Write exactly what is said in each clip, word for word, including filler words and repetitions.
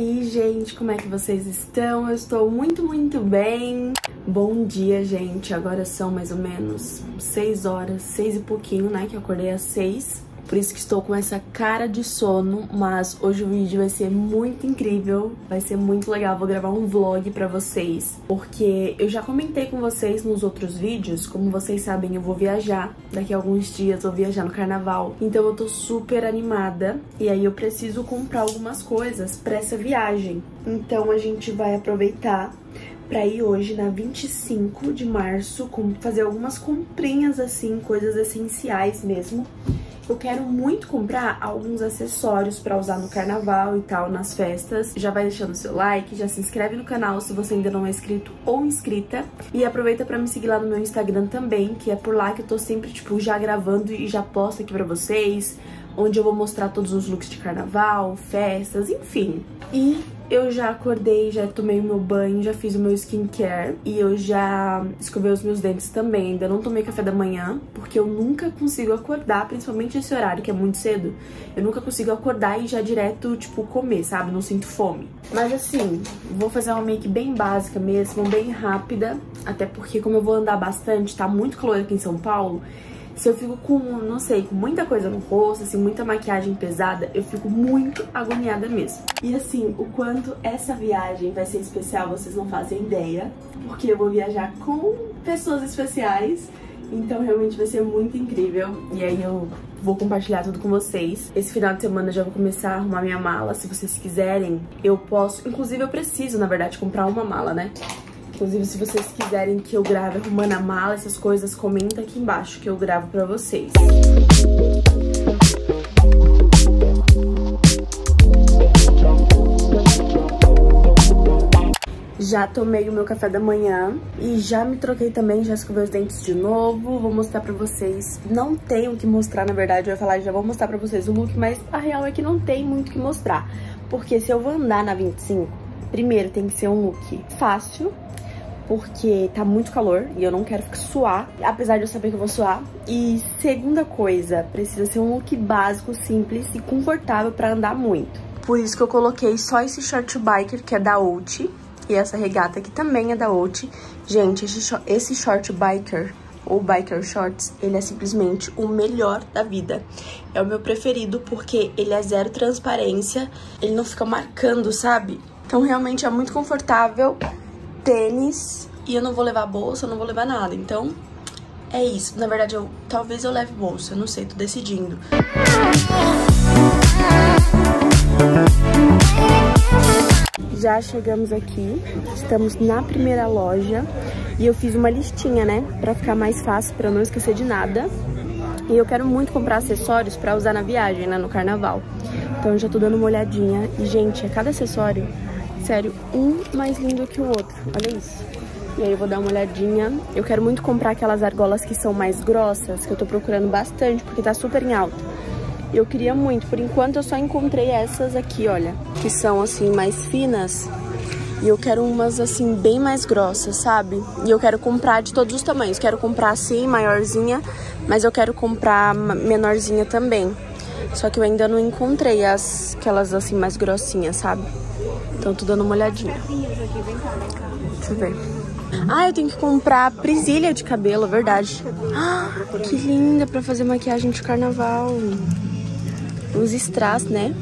aí, gente, como é que vocês estão? Eu estou muito, muito bem. Bom dia, gente. Agora são mais ou menos seis horas, seis e pouquinho, né, que eu acordei às seis. Por isso que estou com essa cara de sono, mas hoje o vídeo vai ser muito incrível, vai ser muito legal, vou gravar um vlog pra vocês. Porque eu já comentei com vocês nos outros vídeos, como vocês sabem, eu vou viajar, daqui a alguns dias eu vou viajar no carnaval. Então eu tô super animada, e aí eu preciso comprar algumas coisas pra essa viagem. Então a gente vai aproveitar pra ir hoje na vinte e cinco de março, fazer algumas comprinhas assim, coisas essenciais mesmo. Eu quero muito comprar alguns acessórios pra usar no carnaval e tal, nas festas. Já vai deixando seu like, já se inscreve no canal se você ainda não é inscrito ou inscrita. E aproveita pra me seguir lá no meu Instagram também, que é por lá que eu tô sempre, tipo, já gravando e já posto aqui pra vocês, onde eu vou mostrar todos os looks de carnaval, festas, enfim. E eu já acordei, já tomei o meu banho, já fiz o meu skincare e eu já escovei os meus dentes também. Ainda não tomei café da manhã, porque eu nunca consigo acordar, principalmente esse horário, que é muito cedo. Eu nunca consigo acordar e já direto, tipo, comer, sabe? Não sinto fome. Mas assim, vou fazer uma make bem básica mesmo, bem rápida. Até porque como eu vou andar bastante, tá muito calor aqui em São Paulo. Se eu fico com, não sei, com muita coisa no rosto, assim, muita maquiagem pesada, eu fico muito agoniada mesmo. E assim, o quanto essa viagem vai ser especial, vocês não fazem ideia, porque eu vou viajar com pessoas especiais, então realmente vai ser muito incrível. E aí eu vou compartilhar tudo com vocês. Esse final de semana eu já vou começar a arrumar minha mala, se vocês quiserem. Eu posso, inclusive eu preciso, na verdade, comprar uma mala, né? Inclusive, se vocês quiserem que eu grave arrumando a mala, essas coisas, comenta aqui embaixo que eu gravo pra vocês. Já tomei o meu café da manhã e já me troquei também, já escovei os dentes de novo. Vou mostrar pra vocês. Não tem o que mostrar, na verdade, eu ia falar, já vou mostrar pra vocês o look, mas a real é que não tem muito o que mostrar. Porque se eu vou andar na vinte e cinco, primeiro tem que ser um look fácil, porque tá muito calor e eu não quero suar, apesar de eu saber que eu vou suar. E segunda coisa, precisa ser um look básico, simples e confortável pra andar muito. Por isso que eu coloquei só esse short biker, que é da Out, e essa regata que também é da Out. Gente, esse short biker, ou biker shorts, ele é simplesmente o melhor da vida. É o meu preferido porque ele é zero transparência, ele não fica marcando, sabe? Então realmente é muito confortável. Tênis, e eu não vou levar bolsa, eu não vou levar nada, então é isso. Na verdade, eu talvez eu leve bolsa, eu não sei, tô decidindo. Já chegamos aqui, estamos na primeira loja e eu fiz uma listinha, né, pra ficar mais fácil, pra eu não esquecer de nada. E eu quero muito comprar acessórios pra usar na viagem, né, no carnaval. Então eu já tô dando uma olhadinha e, gente, a cada acessório, sério, um mais lindo que o outro, olha isso. E aí eu vou dar uma olhadinha. Eu quero muito comprar aquelas argolas que são mais grossas, que eu tô procurando bastante, porque tá super em alta. Eu queria muito, por enquanto eu só encontrei essas aqui, olha, que são assim mais finas. E eu quero umas assim bem mais grossas, sabe? E eu quero comprar de todos os tamanhos. Quero comprar assim, maiorzinha, mas eu quero comprar menorzinha também. Só que eu ainda não encontrei as, aquelas assim mais grossinhas, sabe? Então tô dando uma olhadinha. Deixa eu ver. Ah, eu tenho que comprar presilha de cabelo, verdade. Ah, que linda, pra fazer maquiagem de carnaval. Os strass, né?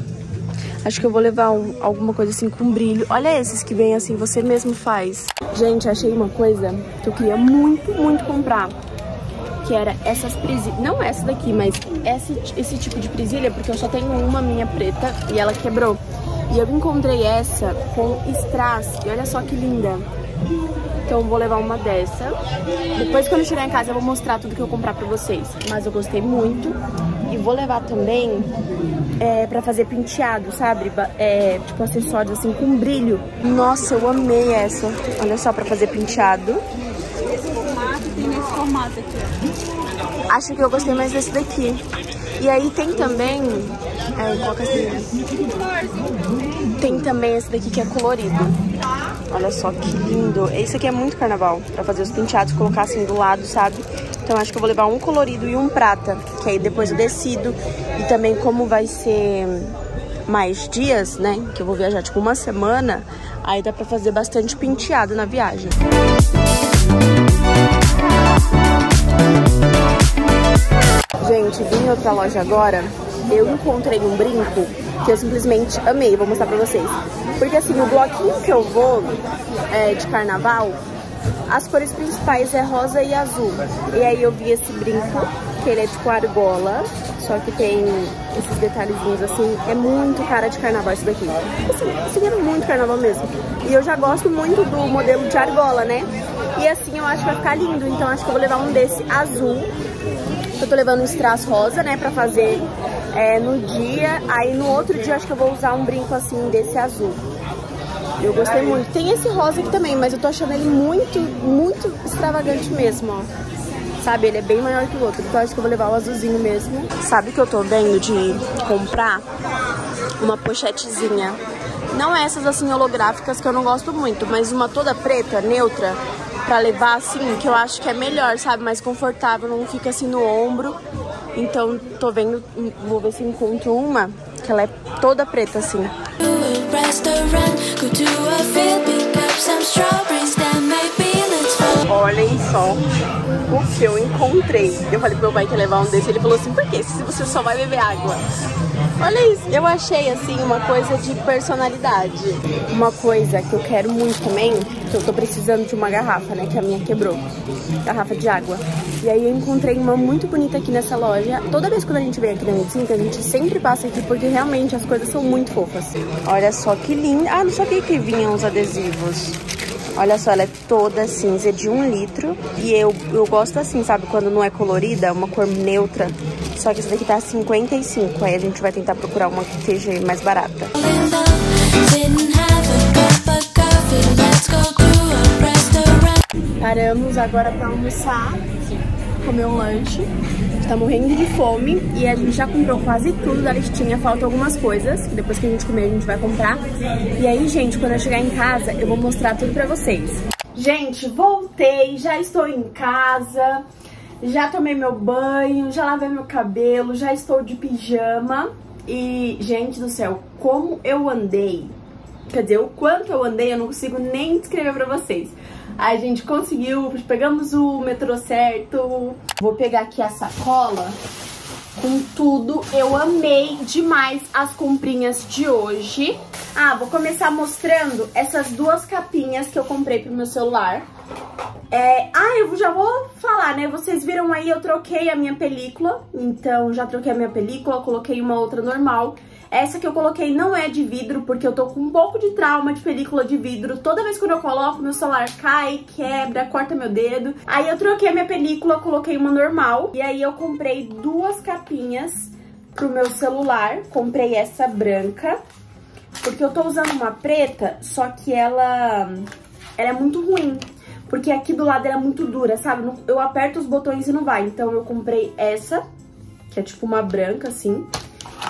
Acho que eu vou levar um, alguma coisa assim com brilho. Olha esses que vem assim, você mesmo faz. Gente, achei uma coisa que eu queria muito, muito comprar. Que era essas presilhas, não essa daqui, mas essa, esse tipo de presilha, porque eu só tenho uma minha preta e ela quebrou. E eu encontrei essa com strass, e olha só que linda. Então eu vou levar uma dessa. Depois, quando eu chegar em casa, eu vou mostrar tudo que eu comprar pra vocês. Mas eu gostei muito. E vou levar também é, pra fazer penteado, sabe? É, tipo, acessórios assim com brilho. Nossa, eu amei essa. Olha só, pra fazer penteado. Esse formato tem esse formato aqui, ó. Acho que eu gostei mais desse daqui. E aí tem também... É, coloca assim. Tem também esse daqui que é colorido. Olha só que lindo. Esse aqui é muito carnaval, pra fazer os penteados, colocar assim do lado, sabe? Então acho que eu vou levar um colorido e um prata, que aí depois eu decido. E também como vai ser mais dias, né, que eu vou viajar tipo uma semana, aí dá pra fazer bastante penteado na viagem. Gente, vim em outra loja agora, eu encontrei um brinco que eu simplesmente amei, vou mostrar pra vocês. Porque assim, o bloquinho que eu vou é, de carnaval, as cores principais é rosa e azul. E aí eu vi esse brinco, que ele é tipo argola, só que tem esses detalhezinhos assim. É muito cara de carnaval isso daqui. Assim, assim é muito carnaval mesmo. E eu já gosto muito do modelo de argola, né? E assim eu acho que vai ficar lindo. Então acho que eu vou levar um desse azul. Eu tô levando um strass rosa, né, pra fazer é, no dia. Aí no outro dia acho que eu vou usar um brinco assim desse azul. Eu gostei muito. Tem esse rosa aqui também, mas eu tô achando ele muito, muito extravagante mesmo, ó. Sabe, ele é bem maior que o outro, então acho que eu vou levar o azulzinho mesmo. Sabe que eu tô vendo de comprar? Uma pochetezinha. Não essas assim holográficas que eu não gosto muito, mas uma toda preta, neutra, pra levar assim, que eu acho que é melhor, sabe? Mais confortável, não fica assim no ombro. Então tô vendo, vou ver se encontro uma, que ela é toda preta assim. Olhem só o que eu encontrei. Eu falei pro meu pai que ia levar um desse, ele falou assim, por que? Se você só vai beber água. Olha isso, eu achei assim uma coisa de personalidade. Uma coisa que eu quero muito também, que eu tô precisando de uma garrafa, né, que a minha quebrou, garrafa de água. E aí eu encontrei uma muito bonita aqui nessa loja. Toda vez que a gente vem aqui na vinte e cinco, a gente sempre passa aqui porque realmente as coisas são muito fofas. Olha só que linda. Ah, não sabia que vinham os adesivos. Olha só, ela é toda cinza, de um litro. E eu, eu gosto assim, sabe? Quando não é colorida, uma cor neutra. Só que essa daqui tá cinquenta e cinco. Aí a gente vai tentar procurar uma que seja mais barata. Paramos agora pra almoçar, comer um lanche. Tá morrendo de fome e a gente já comprou quase tudo da listinha, falta algumas coisas, que depois que a gente comer a gente vai comprar. E aí, gente, quando eu chegar em casa, eu vou mostrar tudo pra vocês. Gente, voltei, já estou em casa, já tomei meu banho, já lavei meu cabelo, já estou de pijama. E, gente do céu, como eu andei, quer dizer, o quanto eu andei, eu não consigo nem descrever pra vocês. A gente conseguiu, pegamos o metrô certo. Vou pegar aqui a sacola com tudo. Eu amei demais as comprinhas de hoje. Ah, vou começar mostrando essas duas capinhas que eu comprei pro meu celular. É... Ah, eu já vou falar, né? Vocês viram aí, eu troquei a minha película. Então, já troquei a minha película, coloquei uma outra normal. Essa que eu coloquei não é de vidro, porque eu tô com um pouco de trauma de película de vidro. Toda vez que eu coloco, meu celular cai, quebra, corta meu dedo. Aí eu troquei a minha película, coloquei uma normal. E aí eu comprei duas capinhas pro meu celular. Comprei essa branca, porque eu tô usando uma preta, só que ela, ela é muito ruim. Porque aqui do lado ela é muito dura, sabe? Eu aperto os botões e não vai. Então eu comprei essa, que é tipo uma branca, assim.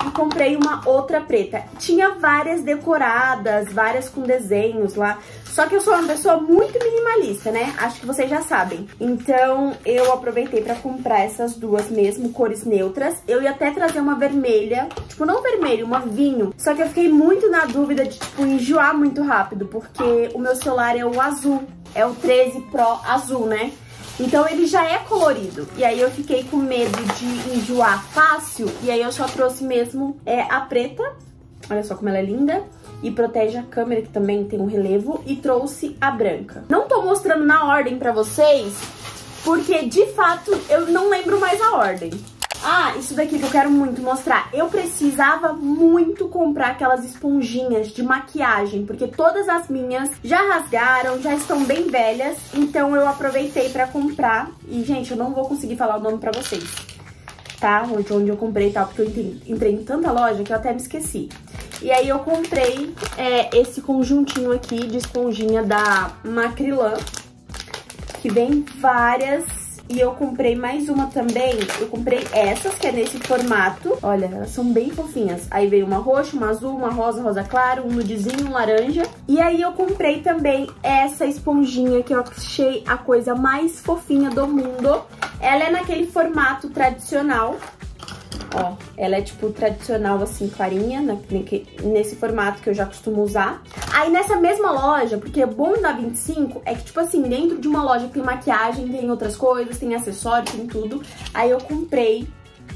E comprei uma outra preta. Tinha várias decoradas, várias com desenhos lá. Só que eu sou uma pessoa muito minimalista, né? Acho que vocês já sabem. Então eu aproveitei pra comprar essas duas mesmo, cores neutras. Eu ia até trazer uma vermelha, tipo, não vermelho, uma vinho. Só que eu fiquei muito na dúvida de, tipo, enjoar muito rápido, porque o meu celular é o azul. É o treze Pro azul, né? Então ele já é colorido, e aí eu fiquei com medo de enjoar fácil, e aí eu só trouxe mesmo é, a preta, olha só como ela é linda, e protege a câmera, que também tem um relevo, e trouxe a branca. Não tô mostrando na ordem pra vocês, porque de fato eu não lembro mais a ordem. Ah, isso daqui que eu quero muito mostrar. Eu precisava muito comprar aquelas esponjinhas de maquiagem, porque todas as minhas já rasgaram, já estão bem velhas. Então eu aproveitei pra comprar. E, gente, eu não vou conseguir falar o nome pra vocês, tá? Onde, onde eu comprei e tal, porque eu entrei, entrei em tanta loja que eu até me esqueci. E aí eu comprei é, esse conjuntinho aqui de esponjinha da Macrylan, que vem várias. E eu comprei mais uma também, eu comprei essas, que é nesse formato. Olha, elas são bem fofinhas. Aí veio uma roxa, uma azul, uma rosa, rosa claro, um nudezinho, um laranja. E aí eu comprei também essa esponjinha, que eu achei a coisa mais fofinha do mundo. Ela é naquele formato tradicional. Ó, ela é tipo tradicional assim, clarinha, né, nesse formato que eu já costumo usar. Aí nessa mesma loja, porque é bom da vinte e cinco, é que tipo assim, dentro de uma loja que tem maquiagem, tem outras coisas, tem acessório, tem tudo. Aí eu comprei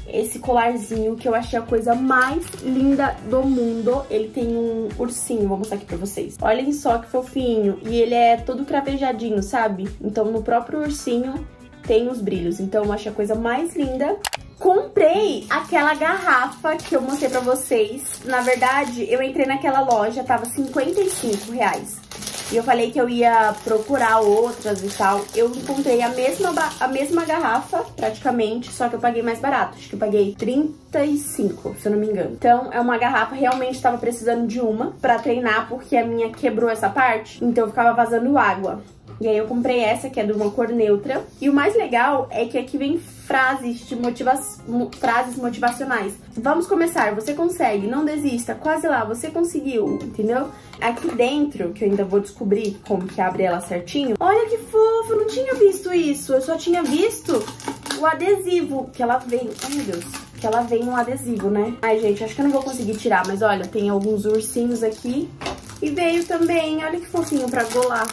esse colarzinho que eu achei a coisa mais linda do mundo. Ele tem um ursinho, vou mostrar aqui pra vocês. Olhem só que fofinho. E ele é todo cravejadinho, sabe? Então no próprio ursinho tem os brilhos. Então eu achei a coisa mais linda. Comprei aquela garrafa que eu mostrei pra vocês. Na verdade, eu entrei naquela loja, tava cinquenta e cinco reais. E eu falei que eu ia procurar outras e tal. Eu encontrei a mesma, a mesma garrafa, praticamente, só que eu paguei mais barato. Acho que eu paguei trinta e cinco, se eu não me engano. Então, é uma garrafa, realmente tava precisando de uma pra treinar, porque a minha quebrou essa parte. Então, eu ficava vazando água. E aí eu comprei essa, que é de uma cor neutra. E o mais legal é que aqui vem frases de motiva... frases motivacionais. Vamos começar, você consegue, não desista, quase lá, você conseguiu, entendeu? Aqui dentro, que eu ainda vou descobrir como que abre ela certinho. Olha que fofo, eu não tinha visto isso, eu só tinha visto o adesivo que ela vem. Ai, meu Deus, que ela vem um adesivo, né? Ai, gente, acho que eu não vou conseguir tirar, mas olha, tem alguns ursinhos aqui. E veio também, olha que fofinho pra golar.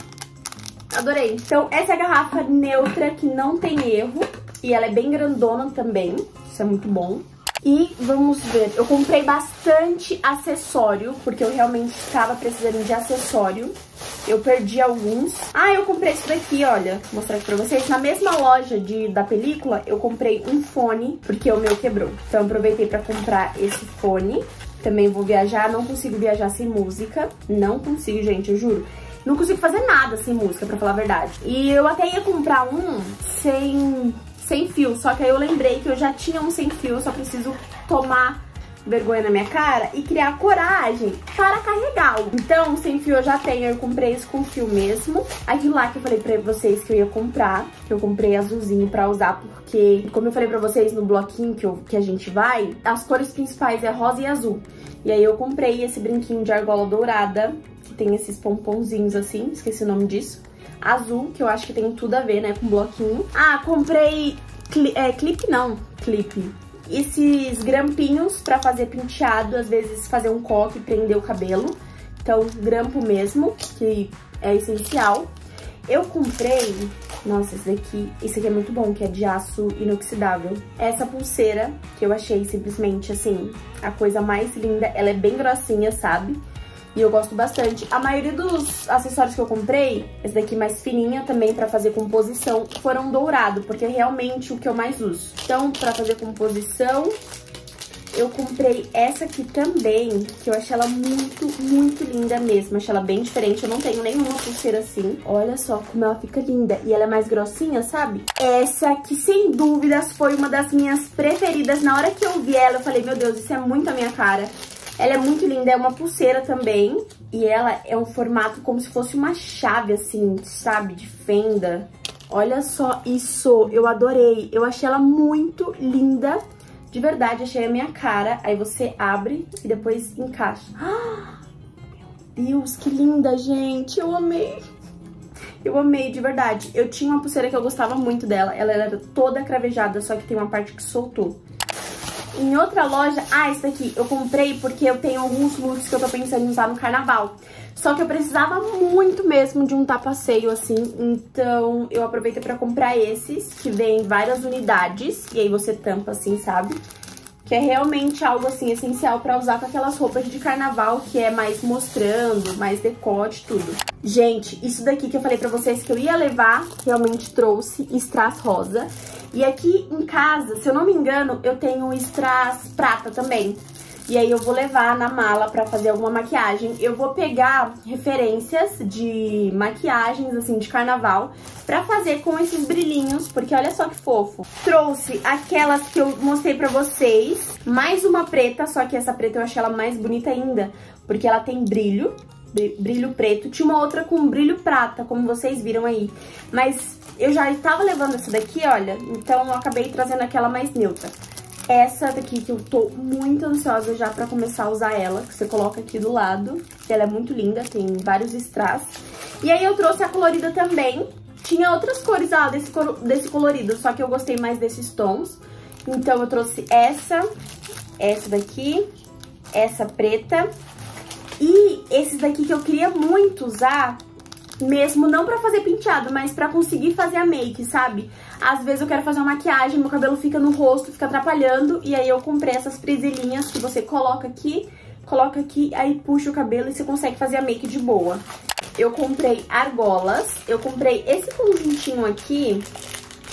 Adorei. Então, essa é a garrafa neutra que não tem erro. E ela é bem grandona também. Isso é muito bom. E vamos ver. Eu comprei bastante acessório, porque eu realmente estava precisando de acessório. Eu perdi alguns. Ah, eu comprei isso daqui, olha. Vou mostrar aqui pra vocês. Na mesma loja de, da película, eu comprei um fone, porque o meu quebrou. Então, eu aproveitei pra comprar esse fone. Também vou viajar. Não consigo viajar sem música. Não consigo, gente, eu juro. Não consigo fazer nada sem música, pra falar a verdade. E eu até ia comprar um sem, sem fio, só que aí eu lembrei que eu já tinha um sem fio, eu só preciso tomar vergonha na minha cara e criar coragem para carregá-lo. Então, sem fio eu já tenho, eu comprei esse com fio mesmo. Aquilo lá que eu falei pra vocês que eu ia comprar, que eu comprei azulzinho pra usar, porque, como eu falei pra vocês no bloquinho que, eu, que a gente vai, as cores principais é rosa e azul. E aí eu comprei esse brinquinho de argola dourada, que tem esses pomponzinhos assim, esqueci o nome disso. Azul, que eu acho que tem tudo a ver, né, com bloquinho. Ah, comprei cli é, clipe não, clipe. Esses grampinhos pra fazer penteado, às vezes fazer um coque e prender o cabelo. Então, grampo mesmo, que é essencial. Eu comprei... Nossa, esse daqui... Esse aqui é muito bom, que é de aço inoxidável. Essa pulseira, que eu achei simplesmente, assim, a coisa mais linda. Ela é bem grossinha, sabe? E eu gosto bastante. A maioria dos acessórios que eu comprei, esse daqui mais fininha também pra fazer composição, foram dourado, porque é realmente o que eu mais uso. Então, pra fazer composição, eu comprei essa aqui também, que eu achei ela muito, muito linda mesmo. Achei ela bem diferente, eu não tenho nenhuma pulseira assim. Olha só como ela fica linda. E ela é mais grossinha, sabe? Essa aqui, sem dúvidas, foi uma das minhas preferidas. Na hora que eu vi ela, eu falei, meu Deus, isso é muito a minha cara. Ela é muito linda, é uma pulseira também. E ela é um formato como se fosse uma chave, assim, sabe? De fenda. Olha só isso, eu adorei. Eu achei ela muito linda. De verdade, achei a minha cara. Aí você abre e depois encaixa. Ah, meu Deus, que linda, gente. Eu amei. Eu amei, de verdade. Eu tinha uma pulseira que eu gostava muito dela. Ela era toda cravejada, só que tem uma parte que soltou. Em outra loja... Ah, esse daqui eu comprei porque eu tenho alguns looks que eu tô pensando em usar no carnaval. Só que eu precisava muito mesmo de um tapa-seio, assim. Então, eu aproveitei pra comprar esses, que vem várias unidades. E aí você tampa, assim, sabe? Que é realmente algo, assim, essencial pra usar com aquelas roupas de carnaval, que é mais mostrando, mais decote, tudo. Gente, isso daqui que eu falei pra vocês que eu ia levar, realmente trouxe strass rosa. E aqui em casa, se eu não me engano, eu tenho um strass prata também. E aí eu vou levar na mala pra fazer alguma maquiagem. Eu vou pegar referências de maquiagens, assim, de carnaval, pra fazer com esses brilhinhos, porque olha só que fofo. Trouxe aquelas que eu mostrei pra vocês, mais uma preta, só que essa preta eu achei ela mais bonita ainda, porque ela tem brilho. Brilho preto, tinha uma outra com brilho prata, como vocês viram aí. Mas eu já estava levando essa daqui, olha, então eu acabei trazendo aquela mais neutra. Essa daqui que eu tô muito ansiosa já pra começar a usar ela, que você coloca aqui do lado. Ela é muito linda, tem vários strass. E aí eu trouxe a colorida também. Tinha outras cores, ah, desse, desse colorido, só que eu gostei mais desses tons. Então eu trouxe essa, essa daqui, essa preta e esses daqui que eu queria muito usar, mesmo não pra fazer penteado, mas pra conseguir fazer a make, sabe? Às vezes eu quero fazer uma maquiagem, meu cabelo fica no rosto, fica atrapalhando, e aí eu comprei essas presilhinhas que você coloca aqui, coloca aqui, aí puxa o cabelo e você consegue fazer a make de boa. Eu comprei argolas, eu comprei esse conjuntinho aqui,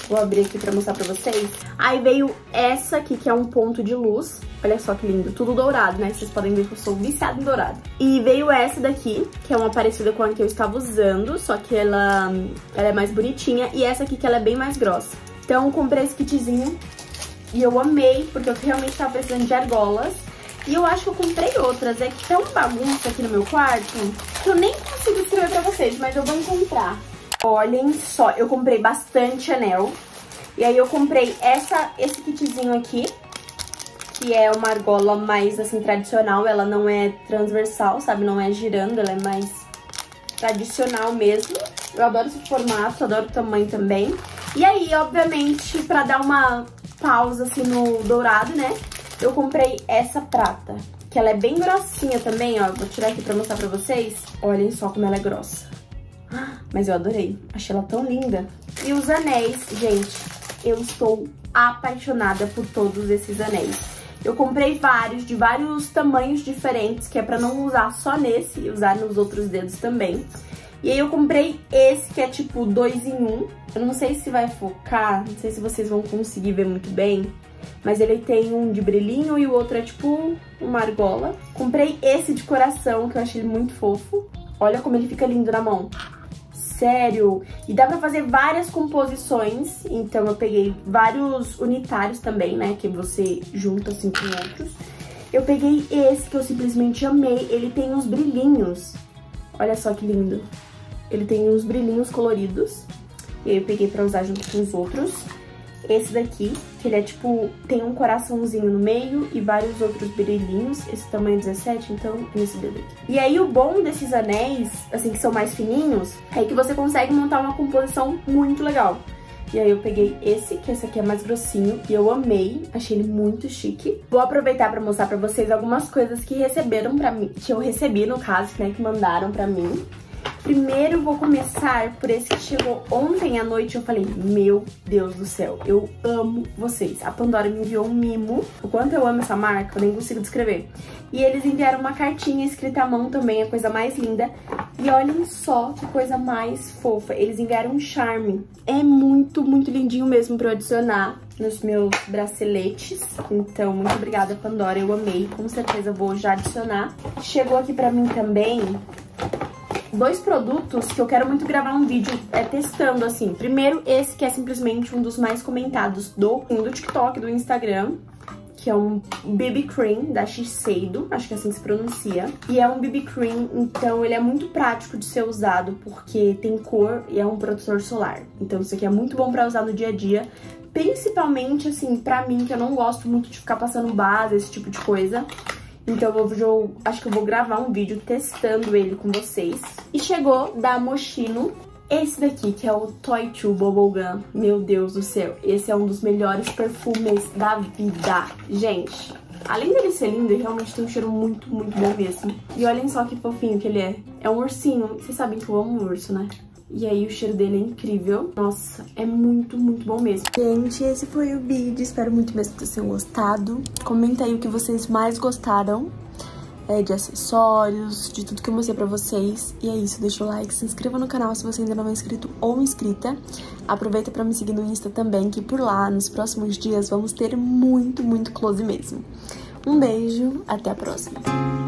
vou abrir aqui pra mostrar pra vocês. Aí veio essa aqui, que é um ponto de luz. Olha só que lindo, tudo dourado, né? Vocês podem ver que eu sou viciada em dourado. E veio essa daqui, que é uma parecida com a que eu estava usando, só que ela, ela é mais bonitinha. E essa aqui, que ela é bem mais grossa. Então eu comprei esse kitzinho e eu amei, porque eu realmente estava precisando de argolas. E eu acho que eu comprei outras, é que tá uma bagunça aqui no meu quarto, que eu nem consigo escrever pra vocês, mas eu vou encontrar. Olhem só, eu comprei bastante anel. E aí eu comprei essa, esse kitzinho aqui, que é uma argola mais, assim, tradicional. Ela não é transversal, sabe? Não é girando, ela é mais tradicional mesmo. Eu adoro esse formato, adoro o tamanho também. E aí, obviamente, pra dar uma pausa, assim, no dourado, né? Eu comprei essa prata, que ela é bem grossinha também, ó. Vou tirar aqui pra mostrar pra vocês. Olhem só como ela é grossa. Mas eu adorei, achei ela tão linda. E os anéis, gente, eu estou apaixonada por todos esses anéis. Eu comprei vários, de vários tamanhos diferentes, que é pra não usar só nesse e usar nos outros dedos também. E aí eu comprei esse, que é tipo dois em um. Eu não sei se vai focar, não sei se vocês vão conseguir ver muito bem, mas ele tem um de brilhinho e o outro é tipo uma argola. Comprei esse de coração, que eu achei ele muito fofo. Olha como ele fica lindo na mão. Sério. E dá pra fazer várias composições. Então eu peguei vários unitários também, né? Que você junta assim com outros. Eu peguei esse que eu simplesmente amei. Ele tem uns brilhinhos. Olha só que lindo. Ele tem uns brilhinhos coloridos. E aí eu peguei pra usar junto com os outros. Esse daqui, que ele é tipo, tem um coraçãozinho no meio e vários outros brilhinhos. Esse tamanho é dezessete, então é nesse dedo aqui. E aí o bom desses anéis, assim, que são mais fininhos, é que você consegue montar uma composição muito legal. E aí eu peguei esse, que esse aqui é mais grossinho, e eu amei, achei ele muito chique. Vou aproveitar pra mostrar pra vocês algumas coisas que receberam pra mim, que eu recebi no caso, né, que mandaram pra mim. Primeiro vou começar por esse que chegou ontem à noite. Eu falei, meu Deus do céu, eu amo vocês. A Pandora me enviou um mimo. O quanto eu amo essa marca, eu nem consigo descrever. E eles enviaram uma cartinha escrita à mão também, a coisa mais linda. E olhem só que coisa mais fofa. Eles enviaram um charme. É muito, muito lindinho mesmo pra eu adicionar nos meus braceletes. Então, muito obrigada, Pandora, eu amei. Com certeza vou já adicionar. Chegou aqui pra mim também dois produtos que eu quero muito gravar um vídeo é, testando, assim. Primeiro, esse que é simplesmente um dos mais comentados do, do TikTok, do Instagram, que é um B B Cream da Shiseido, acho que é assim que se pronuncia. E é um B B Cream, então ele é muito prático de ser usado, porque tem cor e é um protetor solar. Então isso aqui é muito bom pra usar no dia a dia, principalmente, assim, pra mim, que eu não gosto muito de ficar passando base, esse tipo de coisa. Então eu, vou, eu acho que eu vou gravar um vídeo testando ele com vocês. E chegou da Moschino esse daqui, que é o Toy dois Bubble Gun. Meu Deus do céu, esse é um dos melhores perfumes da vida. Gente, além dele ser lindo, ele realmente tem um cheiro muito, muito bom mesmo. E olhem só que fofinho que ele é. É um ursinho, vocês sabem que eu amo um urso, né? E aí o cheiro dele é incrível. Nossa, é muito, muito bom mesmo. Gente, esse foi o vídeo. Espero muito mesmo que vocês tenham gostado. Comenta aí o que vocês mais gostaram. É, de acessórios, de tudo que eu mostrei pra vocês. E é isso, deixa o like, se inscreva no canal se você ainda não é inscrito ou inscrita. Aproveita pra me seguir no Insta também, que por lá, nos próximos dias, vamos ter muito, muito close mesmo. Um beijo, até a próxima.